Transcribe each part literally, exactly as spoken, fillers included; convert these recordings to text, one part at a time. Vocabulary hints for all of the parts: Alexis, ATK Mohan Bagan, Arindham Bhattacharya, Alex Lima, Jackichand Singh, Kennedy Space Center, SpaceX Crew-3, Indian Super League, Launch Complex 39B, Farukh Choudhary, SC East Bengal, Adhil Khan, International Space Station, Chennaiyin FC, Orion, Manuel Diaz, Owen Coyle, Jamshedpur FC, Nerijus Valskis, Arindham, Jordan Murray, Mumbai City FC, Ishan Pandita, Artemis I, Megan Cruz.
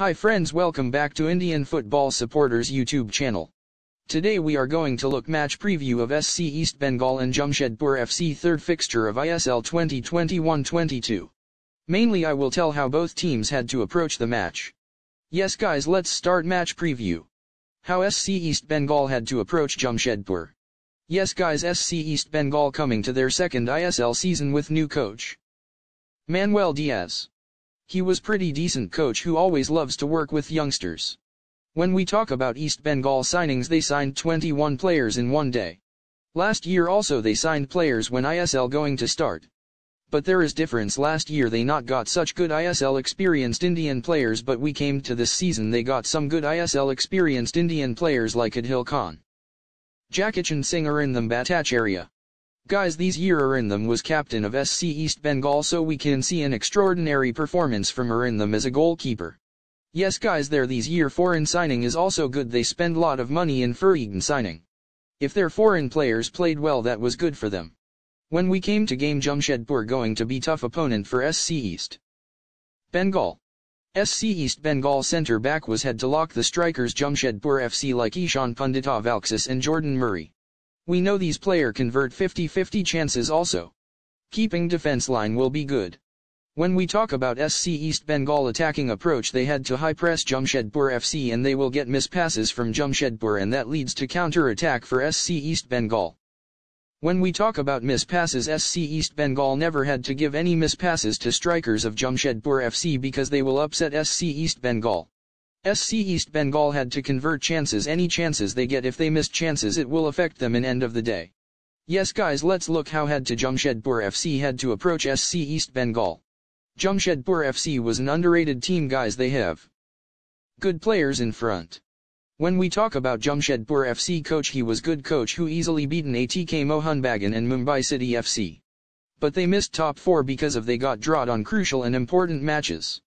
Hi friends, welcome back to Indian Football Supporters YouTube channel. Today we are going to look match preview of S C East Bengal and Jamshedpur F C third fixture of I S L twenty twenty-one twenty-two. Mainly I will tell how both teams had to approach the match. Yes guys, let's start match preview. How S C East Bengal had to approach Jamshedpur. Yes guys, S C East Bengal coming to their second I S L season with new coach Manuel Diaz. He was pretty decent coach who always loves to work with youngsters. When we talk about East Bengal signings, they signed twenty-one players in one day. Last year also they signed players when I S L going to start. But there is difference, last year they not got such good I S L experienced Indian players, but we came to this season they got some good I S L experienced Indian players like Adhil Khan, Jackichand Singh, Arindham, Bhattacharya. Guys, these year Arindham was captain of S C East Bengal, so we can see an extraordinary performance from Arindham as a goalkeeper. Yes guys, their these year foreign signing is also good, they spend lot of money in foreign signing. If their foreign players played well, that was good for them. When we came to game, Jamshedpur going to be tough opponent for S C East Bengal. S C East Bengal centre back was head to lock the strikers Jamshedpur F C like Ishan Pandita, Alexis and Jordan Murray. We know these player convert fifty fifty chances also. Keeping defense line will be good. When we talk about S C East Bengal attacking approach, they had to high press Jamshedpur F C and they will get miss passes from Jamshedpur, and that leads to counter attack for S C East Bengal. When we talk about miss passes, S C East Bengal never had to give any miss passes to strikers of Jamshedpur F C because they will upset S C East Bengal. S C East Bengal had to convert chances, any chances they get. If they missed chances, it will affect them in end of the day. Yes guys, let's look how had to Jamshedpur F C had to approach S C East Bengal. Jamshedpur F C was an underrated team guys, they have good players in front. When we talk about Jamshedpur F C coach, he was good coach who easily beaten A T K Mohan Bagan and Mumbai City F C. But they missed top four because of they got drawed on crucial and important matches.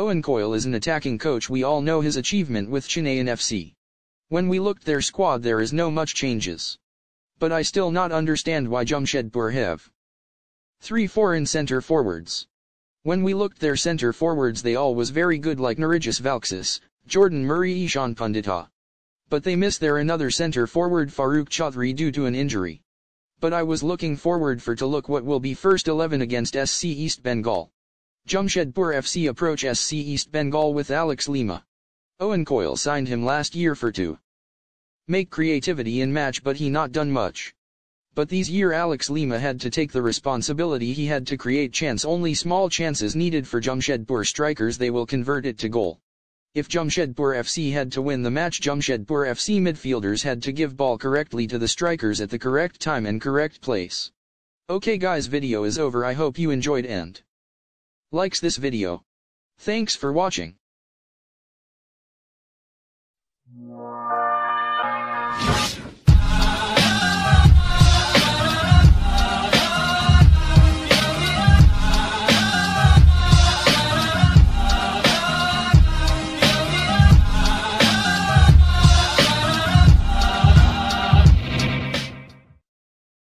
Owen Coyle is an attacking coach, we all know his achievement with Chennaiyin F C. When we looked their squad, there is no much changes. But I still not understand why Jamshedpur have three foreign center forwards. When we looked their center forwards, they all was very good like Nerijus Valskis, Jordan Murray, Ishan Pandita. But they miss their another center forward Farukh Choudhary due to an injury. But I was looking forward for to look what will be first eleven against S C East Bengal. Jamshedpur F C approach S C East Bengal with Alex Lima. Owen Coyle signed him last year for to make creativity in match, but he not done much. But these year Alex Lima had to take the responsibility, he had to create chance, only small chances needed for Jamshedpur strikers, they will convert it to goal. If Jamshedpur F C had to win the match, Jamshedpur F C midfielders had to give ball correctly to the strikers at the correct time and correct place. Okay guys, video is over, I hope you enjoyed and likes this video. Thanks for watching.